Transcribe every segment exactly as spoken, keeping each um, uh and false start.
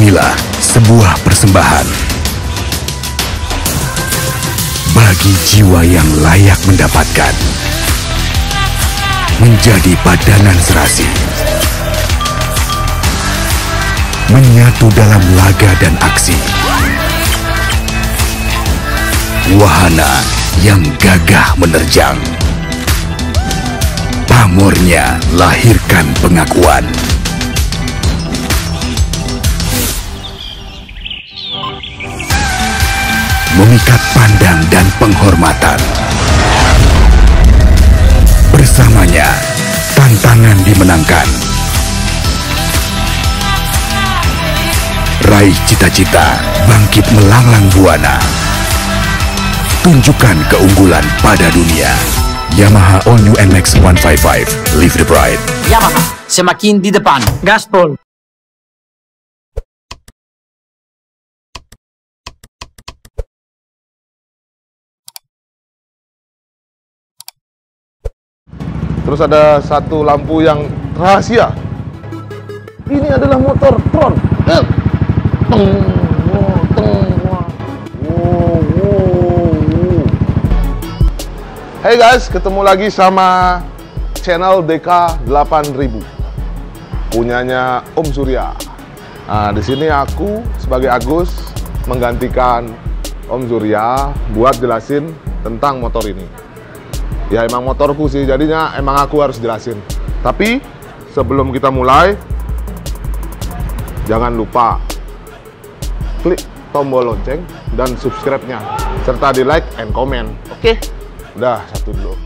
Inilah sebuah persembahan bagi jiwa yang layak mendapatkan, menjadi padanan serasi, menyatu dalam laga dan aksi. Wahana yang gagah menerjang, pamornya lahirkan pengakuan. Memikat pandang dan penghormatan. Bersamanya, tantangan dimenangkan. Raih cita-cita, bangkit melanglang buana. Tunjukkan keunggulan pada dunia. Yamaha All New NMax seratus lima puluh lima, Live the Pride. Yamaha, semakin di depan. Gaspol. Terus ada satu lampu yang rahasia. Ini adalah motor Tron. Eh. Teng, oh, teng, oh, oh, oh. Hey guys, ketemu lagi sama channel D K delapan ribu. Punyanya Om Surya. Nah, di sini aku sebagai Agus menggantikan Om Surya buat jelasin tentang motor ini. Ya emang motorku sih, jadinya emang aku harus jelasin. Tapi sebelum kita mulai, jangan lupa klik tombol lonceng dan subscribe-nya, serta di like and comment. Oke, okay. Udah satu dulu.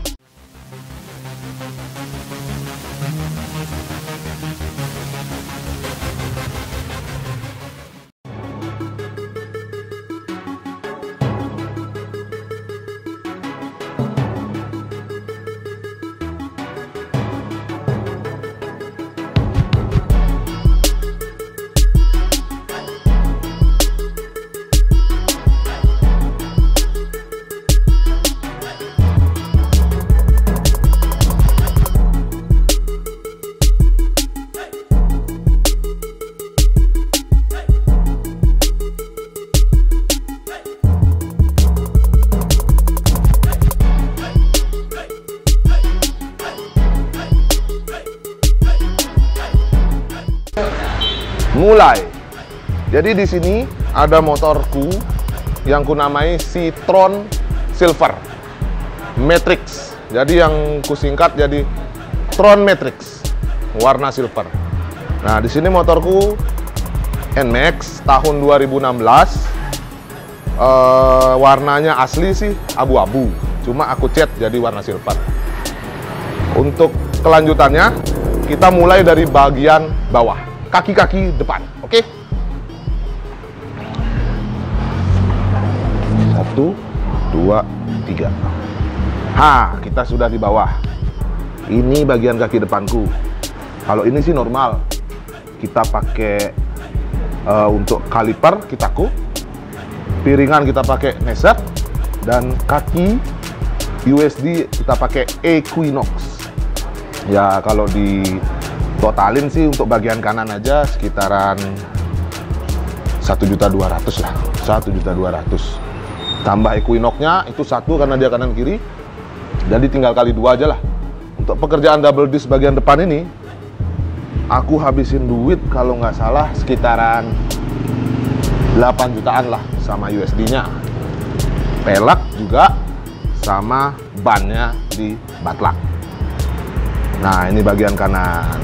Mulai. Jadi di sini ada motorku yang kunamai Citron Silver Matrix. Jadi yang kusingkat jadi Tron Matrix, warna silver. Nah, di sini motorku NMax tahun dua ribu enam belas. E, warnanya asli sih abu-abu, cuma aku cat jadi warna silver. Untuk kelanjutannya, kita mulai dari bagian bawah. Kaki-kaki depan, oke? Okay? Satu, dua, tiga. Ha, kita sudah di bawah. Ini bagian kaki depanku. Kalau ini sih normal. Kita pakai uh, untuk kaliper Kitaco. Piringan kita pakai Neser. Dan kaki U S D kita pakai Equinox. Ya, kalau di totalin sih untuk bagian kanan aja sekitaran satu juta dua ratus ribu lah, satu juta dua ratus ribu tambah Equinox-nya itu satu karena dia kanan kiri, jadi tinggal kali dua aja lah. Untuk pekerjaan double disc bagian depan ini aku habisin duit kalau nggak salah sekitaran delapan jutaan lah, sama U S D-nya, pelak juga, sama bannya di batlak. Nah, ini bagian kanan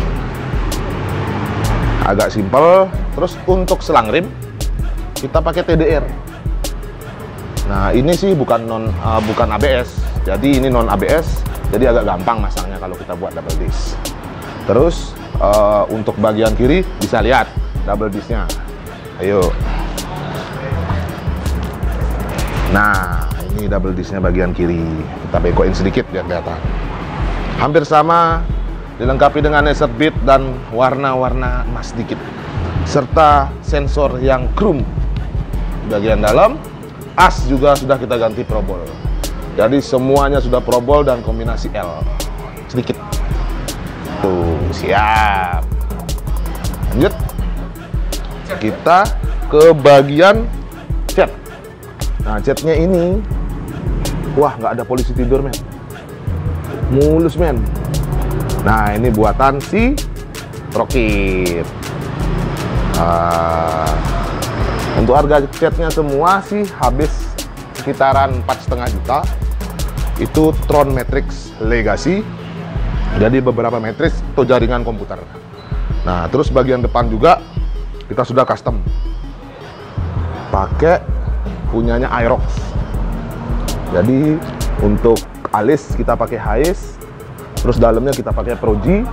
agak simpel. Terus untuk selang rim kita pakai T D R. Nah, ini sih bukan non uh, bukan A B S. Jadi ini non A B S. Jadi agak gampang masangnya kalau kita buat double disc. Terus uh, untuk bagian kiri bisa lihat double disc-nya. Ayo. Nah, ini double disc-nya bagian kiri. Kita bekoin sedikit biar kelihatan. Hampir sama, dilengkapi dengan laser bead dan warna-warna emas sedikit, serta sensor yang chrome bagian dalam. As juga sudah kita ganti probol, jadi semuanya sudah probol dan kombinasi L sedikit. Tuh, siap. Lanjut. kita ke bagian cat. Nah, catnya ini, wah, nggak ada polisi tidur, men. Mulus, men. Nah, ini buatan si Prokit. Uh, untuk harga catnya semua sih habis sekitaran empat koma lima juta. Itu Tron Matrix Legacy. Jadi beberapa matriks atau jaringan komputer. Nah, terus bagian depan juga kita sudah custom. Pakai punyanya Irox. Jadi untuk alis kita pakai Hais. Terus dalamnya kita pakai Proji.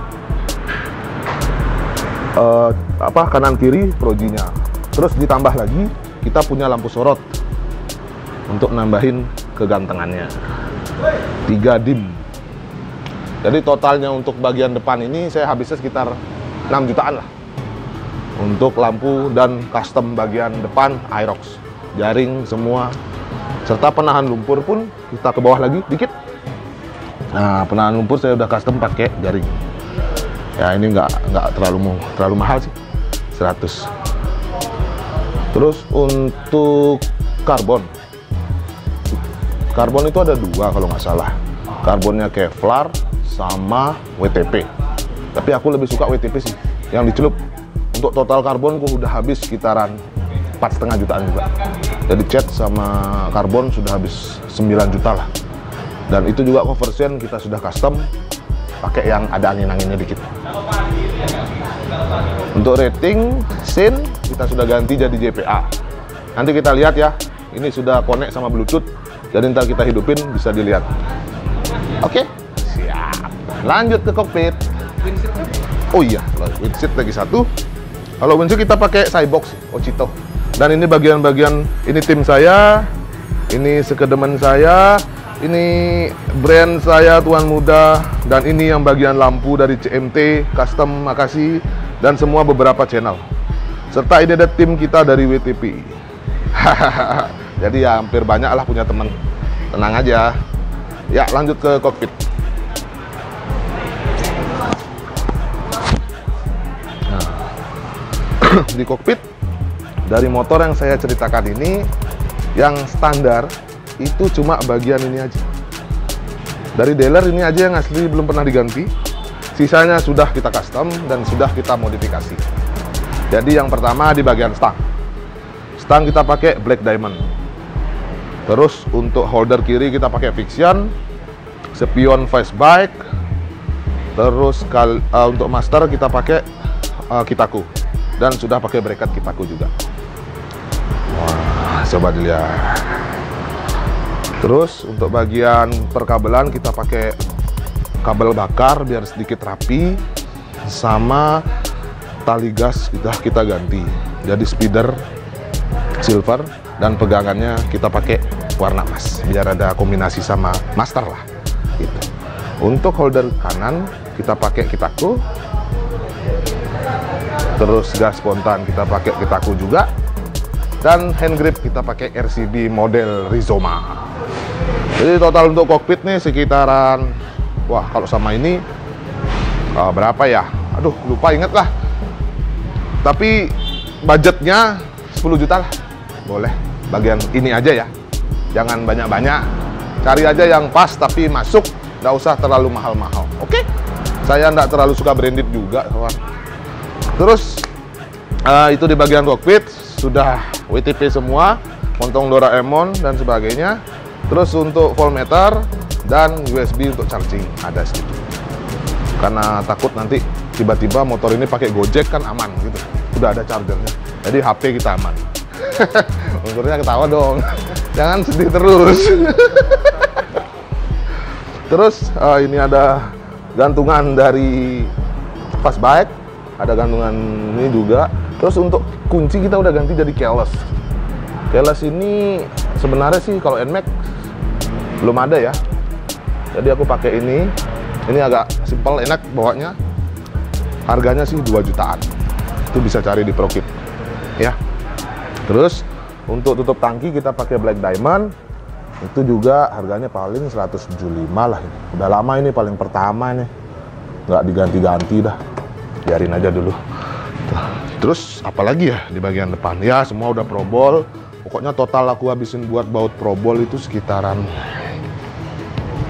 Uh, apa kanan kiri Projinya. Terus ditambah lagi kita punya lampu sorot untuk nambahin kegantengannya. tiga dim. Jadi totalnya untuk bagian depan ini saya habisnya sekitar enam jutaan lah untuk lampu dan custom bagian depan Irox, jaring semua, serta penahan lumpur pun kita ke bawah lagi dikit. Nah, penahan lumpur saya udah custom pakai jaring. Ya, ini nggak nggak terlalu terlalu mahal sih, seratus. Terus untuk karbon, karbon itu ada dua kalau nggak salah, karbonnya Kevlar sama W T P, tapi aku lebih suka W T P sih yang dicelup. Untuk total karbonku udah habis sekitaran empat setengah jutaan juga. Jadi cat sama karbon sudah habis sembilan juta lah. Dan itu juga conversion kita sudah custom pakai yang ada angin-anginnya dikit. Untuk rating sin kita sudah ganti jadi J P A. Nanti kita lihat ya, ini sudah connect sama Bluetooth, jadi ntar kita hidupin bisa dilihat. Oke, okay. Siap. Lanjut ke kokpit. Oh iya, windshield lagi satu. Kalau windshield kita pakai Cybox Ochito. Dan ini bagian-bagian, ini tim saya, ini sekedemen saya, ini brand saya Tuan Muda, dan ini yang bagian lampu dari C M T Custom Makasih, dan semua beberapa channel. Serta ini ada tim kita dari W T P. Jadi ya hampir banyak lah punya teman. Tenang aja. Ya, lanjut ke kokpit. Di kokpit dari motor yang saya ceritakan ini yang standar itu cuma bagian ini aja dari dealer, ini aja yang asli belum pernah diganti, sisanya sudah kita custom dan sudah kita modifikasi. Jadi yang pertama di bagian stang, stang kita pakai Black Diamond. Terus untuk holder kiri kita pakai Fixion, spion Vice Bike. Terus kal uh, untuk master kita pakai uh, Kitaco. Dan sudah pakai bracket Kitaco juga. Wah, coba dilihat. Terus untuk bagian perkabelan kita pakai kabel bakar biar sedikit rapi. Sama tali gas sudah kita ganti. Jadi Spider silver, dan pegangannya kita pakai warna emas biar ada kombinasi sama master lah gitu. Untuk holder kanan kita pakai Kitaco. Terus gas spontan kita pakai Kitaco juga. Dan hand grip kita pakai R C B model Rizoma. Jadi total untuk kokpit nih sekitaran, wah kalau sama ini uh, berapa ya? Aduh, lupa inget lah. Tapi budgetnya sepuluh juta lah. Boleh, bagian ini aja ya. Jangan banyak-banyak. Cari aja yang pas tapi masuk. Nggak usah terlalu mahal-mahal. Oke? Saya nggak terlalu suka branded juga, kawan. Terus uh, itu di bagian kokpit sudah W T P semua, montong Doraemon dan sebagainya. Terus untuk voltmeter dan U S B untuk charging ada sedikit. Karena takut nanti tiba-tiba motor ini pakai Gojek kan aman gitu. Sudah ada chargernya. Jadi H P kita aman. Motornya ketawa dong. Jangan sedih terus. Terus uh, ini ada gantungan dari Fast Bike. Ada gantungan ini juga. Terus untuk kunci kita udah ganti jadi Keles. Keles ini sebenarnya sih kalau NMax belum ada ya. Jadi aku pakai ini. Ini agak simpel, enak bawanya. Harganya sih dua jutaan. Itu bisa cari di Prokit ya. Terus untuk tutup tangki kita pakai Black Diamond. Itu juga harganya paling seratus tujuh puluh lima lah. Udah lama ini, paling pertama nih. Nggak diganti-ganti dah. Biarin aja dulu. Terus apalagi ya di bagian depan, ya semua udah probol. Pokoknya total aku habisin buat baut probol itu sekitaran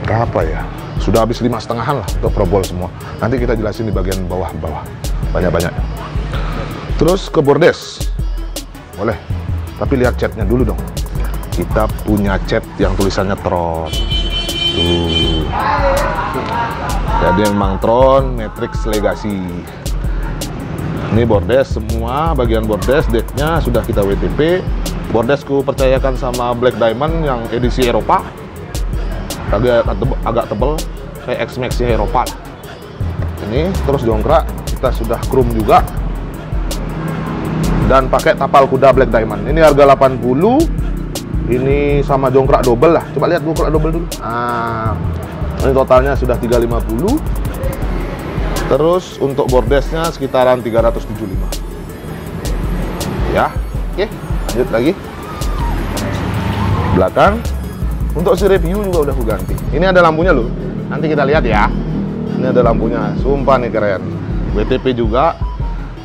berapa ya, sudah habis lima setengahan lah untuk probol semua. Nanti kita jelasin di bagian bawah-bawah banyak-banyak. Terus ke bordes boleh, tapi lihat catnya dulu dong. Kita punya cat yang tulisannya Tron tuh, jadi memang Tron Matrix Legacy. Ini bordes semua, bagian bordes, decknya sudah kita W T P. Bordesku percayakan sama Black Diamond yang edisi Eropa, agak agak tebel kayak X-Maxnya Heropal. Ini terus dongkrak, kita sudah chrome juga dan pakai tapal kuda Black Diamond. Ini harga delapan puluh. Ini sama dongkrak double lah. Coba lihat dongkrak double dulu. Ah, ini totalnya sudah tiga ratus lima puluh. Terus untuk bordesnya sekitaran tiga ratus tujuh puluh lima. Ya, oke, lanjut lagi. Belakang. Untuk si review juga udah aku ganti. Ini ada lampunya loh. Nanti kita lihat ya. Ini ada lampunya. Sumpah nih keren. W T P juga.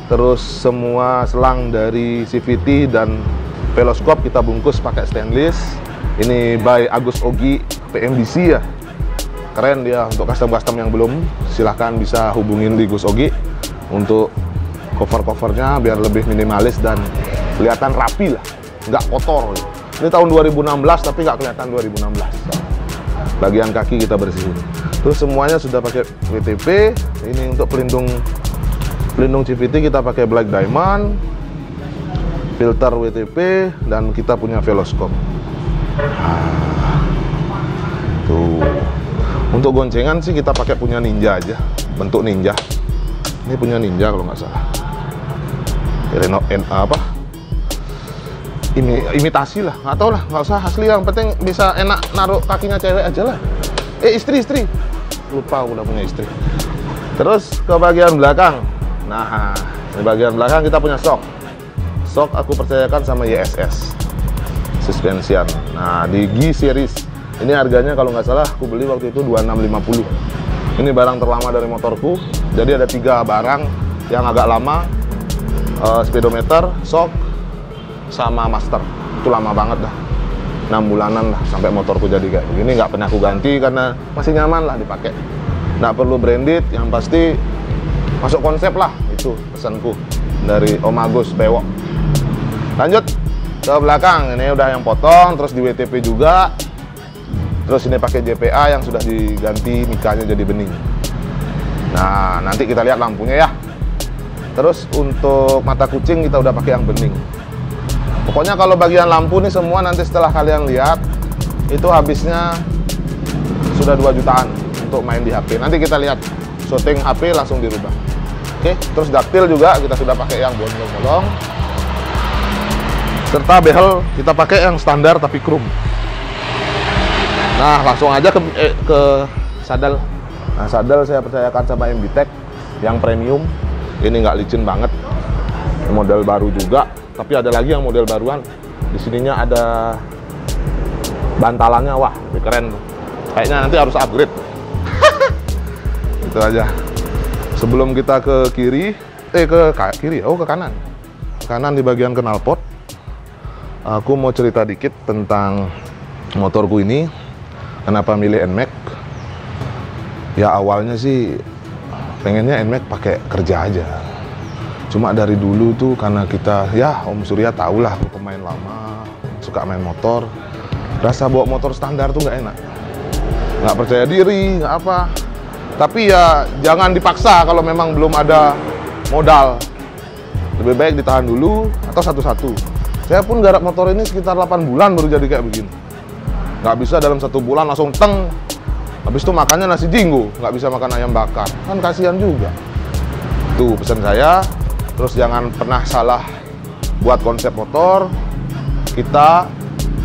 Terus semua selang dari C V T dan Veloscope kita bungkus pakai stainless. Ini by Agus Ogi P M D C ya. Keren dia. Untuk custom-custom yang belum, silahkan bisa hubungin di Gus Ogi untuk cover-covernya biar lebih minimalis dan kelihatan rapi lah, nggak kotor. Ini tahun dua ribu enam belas tapi nggak kelihatan dua ribu enam belas. Bagian kaki kita bersihin. Terus semuanya sudah pakai W T P. Ini untuk pelindung pelindung C V T kita pakai Black Diamond, filter W T P, dan kita punya Veloscope. Ah, tuh. Untuk goncengan sih kita pakai punya Ninja aja, bentuk Ninja. Ini punya Ninja kalau nggak salah. Reno apa? Ini imitasi lah, nggak tahu lah, nggak usah asli lah. Yang penting bisa enak naruh kakinya cewek aja lah. Eh istri-istri, lupa aku udah punya istri. Terus ke bagian belakang. Nah, di bagian belakang kita punya shock. Shock aku percayakan sama Y S S Suspension. Nah di G-series. Ini harganya kalau nggak salah aku beli waktu itu dua puluh enam lima puluh. Ini barang terlama dari motorku. Jadi ada tiga barang yang agak lama, uh, speedometer, shock, sama master. Itu lama banget dah, enam bulanan lah sampai motorku jadi kayak begini. Nggak pernah aku ganti karena masih nyaman lah dipakai. Nggak perlu branded, yang pasti masuk konsep lah. Itu pesanku dari Om Agus Bewok. Lanjut ke belakang. Ini udah yang potong, terus di W T P juga. Terus ini pakai J P A yang sudah diganti mikanya jadi bening. Nah, nanti kita lihat lampunya ya. Terus untuk mata kucing kita udah pakai yang bening. Pokoknya kalau bagian lampu nih semua nanti setelah kalian lihat itu habisnya sudah dua jutaan untuk main di H P. Nanti kita lihat shooting H P langsung dirubah. Oke, terus daktil juga kita sudah pakai yang bolong-bolong. Serta behel kita pakai yang standar tapi chrome. Nah, langsung aja ke, eh, ke sadel. Nah, sadel saya percayakan sama M B Tech yang premium. Ini nggak licin banget. Model baru juga, tapi ada lagi yang model baruan. Di sininya ada bantalannya, wah, lebih keren. Kayaknya nanti harus upgrade. Itu aja. Sebelum kita ke kiri, eh ke kiri, oh ke kanan. Ke kanan di bagian knalpot. Aku mau cerita dikit tentang motorku ini. Kenapa milih NMax? Ya awalnya sih pengennya NMax pakai kerja aja. Cuma dari dulu tuh karena kita, ya Om Surya tahulah aku pemain lama, suka main motor. Rasa bawa motor standar tuh nggak enak. Nggak percaya diri, nggak apa. Tapi ya jangan dipaksa kalau memang belum ada modal. Lebih baik ditahan dulu atau satu-satu. Saya pun garap motor ini sekitar delapan bulan baru jadi kayak begini. Nggak bisa dalam satu bulan langsung teng. Habis itu makannya nasi jinggo, nggak bisa makan ayam bakar. Kan kasihan juga. Tuh pesan saya. Terus jangan pernah salah buat konsep motor. Kita,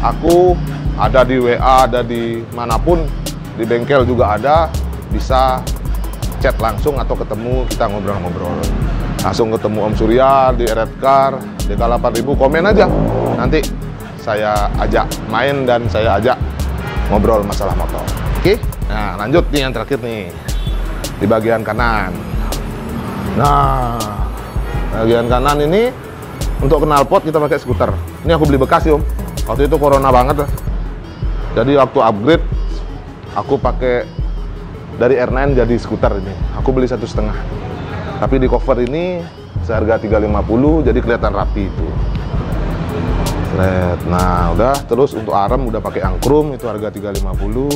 aku ada di W A, ada di manapun. Di bengkel juga ada. Bisa chat langsung atau ketemu, kita ngobrol-ngobrol. Langsung ketemu Om Surya di Eredkar, D K delapan ribu, komen aja. Nanti saya ajak main dan saya ajak ngobrol masalah motor. Oke, nah lanjut nih yang terakhir nih di bagian kanan. Nah, Bagian kanan ini untuk knalpot kita pakai skuter. Ini aku beli bekas sih om. Waktu itu corona banget lah. Jadi waktu upgrade aku pakai dari R sembilan jadi skuter ini. Aku beli satu setengah. Tapi di cover ini seharga tiga ratus lima puluh, jadi kelihatan rapi itu. Let. Nah udah, terus untuk arm udah pakai angkrum, itu harga tiga ratus lima puluh.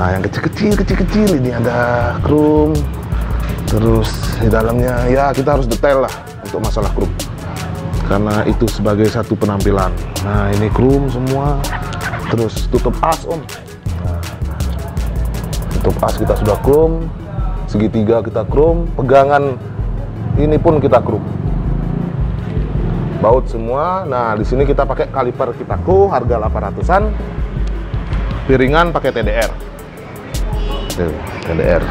Nah yang kecil-kecil, kecil-kecil ini ada krum. Terus di dalamnya ya kita harus detail lah untuk masalah krum, karena itu sebagai satu penampilan. Nah ini krum semua. Terus tutup as om. Nah, tutup as kita sudah krum, segitiga kita krum, pegangan ini pun kita krum. Baut semua. Nah, di sini kita pakai kaliper Kitaco harga delapan ratusan. Piringan pakai T D R. T D R.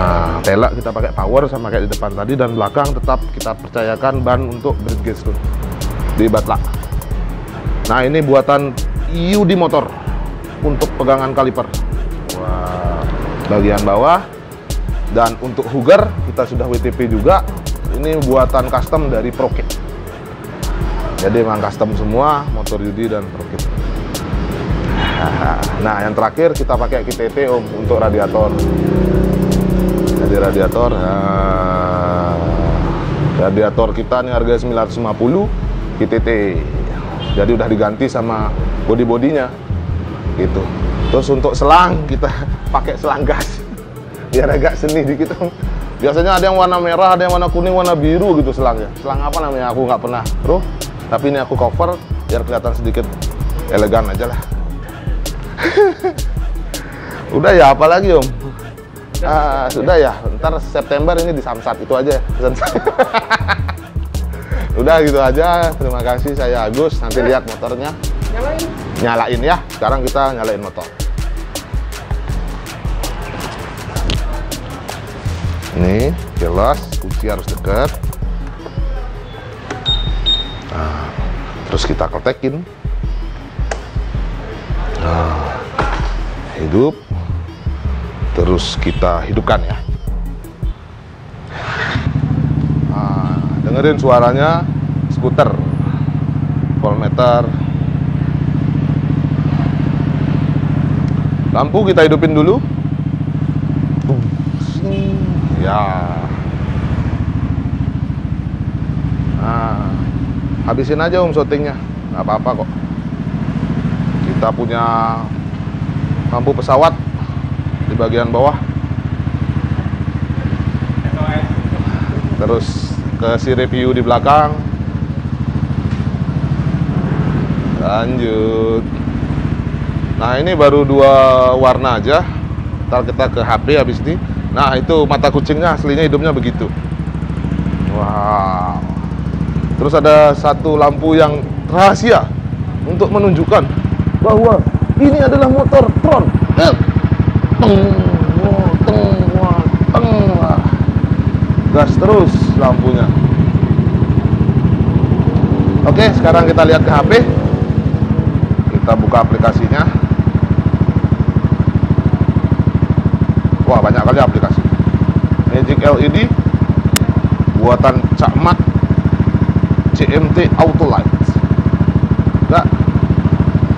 Nah, tela kita pakai power sama kayak di depan tadi, dan belakang tetap kita percayakan ban untuk brake gauge tuh di Batlak. Nah, ini buatan Yudi motor untuk pegangan kaliper. Wah, bagian bawah. Dan untuk hugger kita sudah W T P juga. Ini buatan custom dari Prokit. Jadi memang custom semua motor Yudi dan Prokit. Nah yang terakhir kita pakai K T T om untuk radiator. Jadi radiator nah, radiator kita nih harga sembilan ratus lima puluh K T T. Jadi udah diganti sama body-bodinya gitu. Terus untuk selang kita pakai selang gas biar agak seni dikit om. Biasanya ada yang warna merah, ada yang warna kuning, warna biru gitu selangnya. Selang apa namanya aku nggak pernah bro, tapi ini aku cover biar kelihatan sedikit elegan aja lah. Udah ya, apa lagi om? Ah, sudah ya, ntar September ini di Samsat, itu aja ya. Udah gitu aja, terima kasih, saya Agus, nanti lihat motornya. Nyalain. Nyalain ya, sekarang kita nyalain motor. Ini jelas kunci harus dekat. Nah, terus kita kletekin. Nah, hidup. Terus kita hidupkan ya. Nah, dengerin suaranya skuter. Voltmeter. Lampu kita hidupin dulu. Ya. Nah, habisin aja om syutingnya, nggak apa-apa kok. Kita punya lampu pesawat di bagian bawah. Terus ke si review di belakang. Lanjut. Nah ini baru dua warna aja. Ntar kita ke H P habis ini. Nah itu mata kucingnya aslinya hidupnya begitu. Wow. Terus ada satu lampu yang rahasia untuk menunjukkan bahwa ini adalah motor Tron. Eh. Teng, oh, teng, wah, teng, wah. Gas terus lampunya. Oke sekarang kita lihat ke H P. Kita buka aplikasinya. Wah banyak kali aplikasi. Magic L E D buatan Cak Mat C M T Auto Light. Enggak,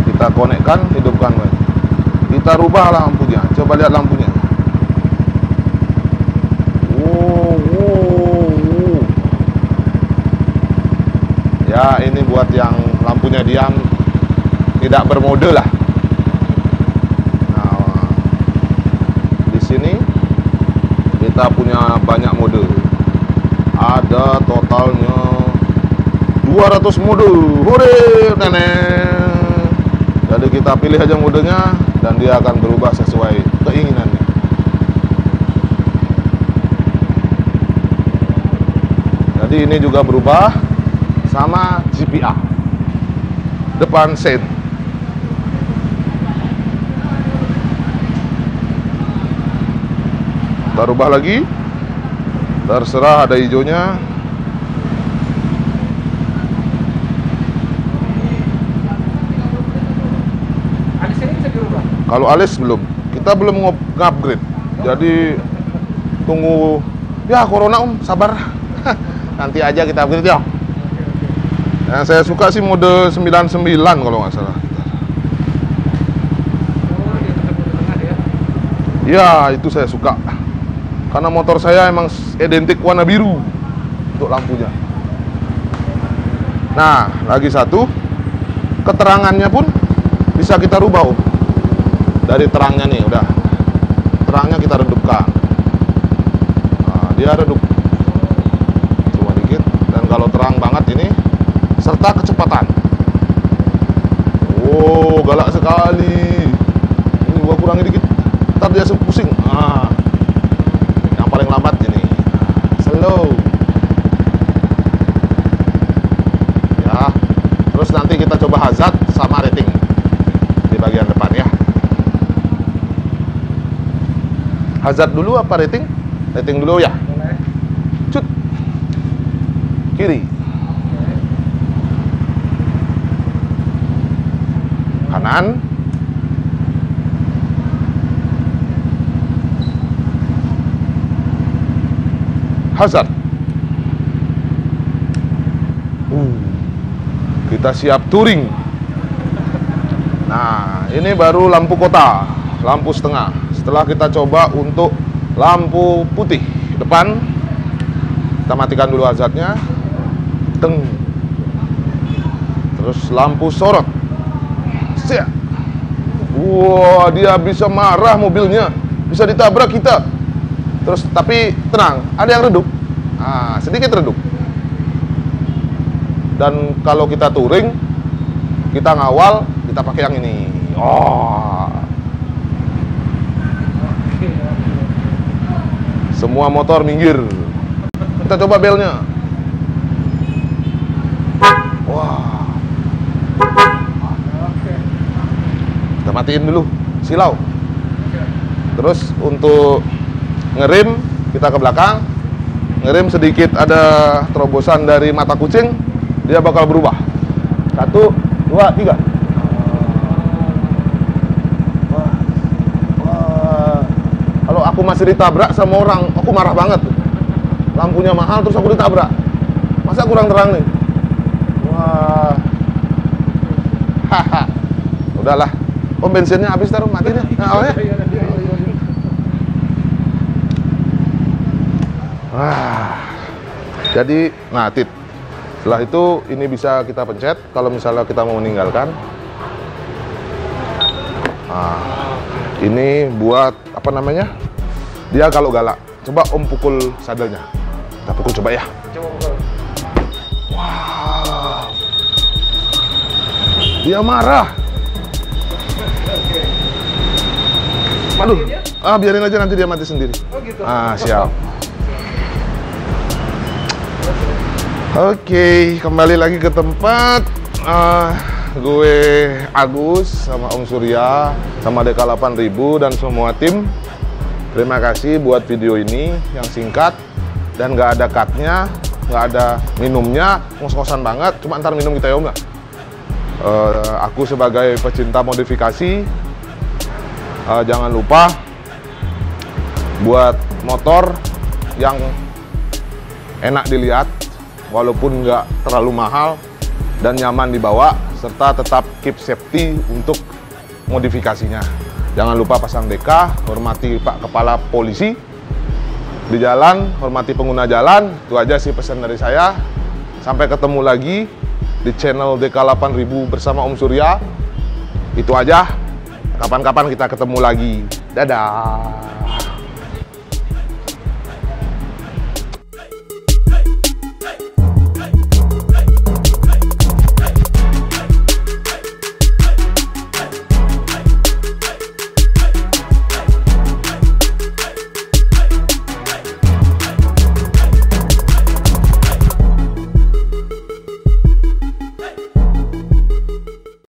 kita konekkan, hidupkan. Kita rubah lampunya. Coba lihat lampunya. Wow, wow, wow. Ya ini buat yang lampunya diam, tidak bermode lah. Sini kita punya banyak mode, ada totalnya dua ratus mode. Hore nenek. Jadi kita pilih aja modenya dan dia akan berubah sesuai keinginannya. Jadi ini juga berubah sama J P A depan set. Rubah lagi, terserah ada hijaunya. Kalau alis belum, kita belum nge-upgrade. Jadi tunggu Ya corona om, sabar. Nanti aja kita upgrade ya. Nah, saya suka sih mode sembilan sembilan kalau nggak salah. Ya itu saya suka, karena motor saya emang identik warna biru untuk lampunya. Nah lagi satu, keterangannya pun bisa kita rubah om. Dari terangnya nih udah, terangnya kita redupkan. Nah, dia redup cuma dikit, dan kalau terang banget ini, serta kecepatan. Wow, galak sekali. Ini gua kurangi dikit, ntar dia pusing. Ah, yang paling lambat ini slow ya. Terus nanti kita coba hazard sama rating di bagian depan ya. Hazard dulu apa rating? Rating dulu ya. Cut kiri kanan. Hazard. Uh, kita siap touring. Nah, ini baru lampu kota, lampu setengah. Setelah kita coba untuk lampu putih depan, kita matikan dulu hazardnya. Teng. Terus lampu sorot. Siap. Wah, wow, dia bisa marah mobilnya, bisa ditabrak kita. Terus tapi tenang, ada yang redup. Nah, sedikit redup. Dan kalau kita touring, kita ngawal, kita pakai yang ini. Oh. Semua motor minggir. Kita coba belnya. Wah. Kita matiin dulu silau. Terus untuk ngerem kita ke belakang, ngerem sedikit ada terobosan dari mata kucing, dia bakal berubah. Satu, dua, tiga. Wah, wah. Kalau aku masih ditabrak sama orang, aku marah banget. Lampunya mahal terus aku ditabrak, masa kurang terang nih. Wah, haha. Udahlah, oh, bensinnya habis taruh matiin ya. Nah, oh, ya. Wah. Jadi, nah tit. Setelah itu ini bisa kita pencet kalau misalnya kita mau meninggalkan. Nah, ini buat apa namanya? Dia kalau galak. Coba om pukul sadelnya. Kita pukul coba ya. Wow. Dia marah. Aduh. Ah, biarin aja nanti dia mati sendiri. Ah, siap. Oke, okay, kembali lagi ke tempat. uh, Gue Agus sama Om Surya sama D K delapan ribu dan semua tim. Terima kasih buat video ini yang singkat dan gak ada cutnya, gak ada minumnya, ngos-ngosan banget. Cuma ntar minum kita ya om lah. uh, Aku sebagai pecinta modifikasi, uh, jangan lupa buat motor yang enak dilihat walaupun nggak terlalu mahal dan nyaman dibawa, serta tetap keep safety untuk modifikasinya. Jangan lupa pasang D K, hormati Pak Kepala Polisi di jalan, hormati pengguna jalan. Itu aja sih pesan dari saya. Sampai ketemu lagi di channel D K delapan ribu bersama Om Surya. Itu aja, kapan-kapan kita ketemu lagi. Dadah.